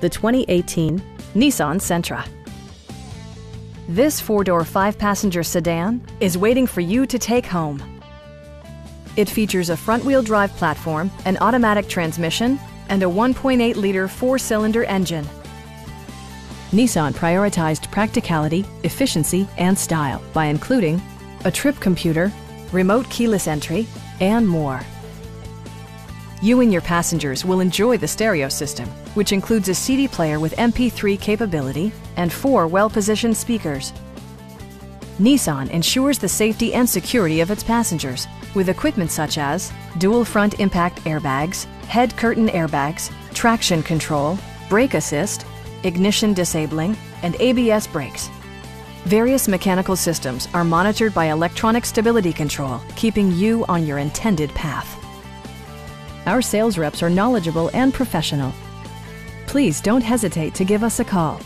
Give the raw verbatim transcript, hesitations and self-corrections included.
the twenty eighteen Nissan Sentra. This four-door, five-passenger sedan is waiting for you to take home. It features a front-wheel drive platform, an automatic transmission, and a one point eight liter four-cylinder engine. Nissan prioritized practicality, efficiency, and style by including a trip computer, remote keyless entry, and more. You and your passengers will enjoy the stereo system, which includes a C D player with M P three capability and four well-positioned speakers. Nissan ensures the safety and security of its passengers with equipment such as dual front impact airbags, head curtain airbags, traction control, brake assist, ignition disabling, and A B S brakes. Various mechanical systems are monitored by electronic stability control, keeping you on your intended path. Our sales reps are knowledgeable and professional. Please don't hesitate to give us a call.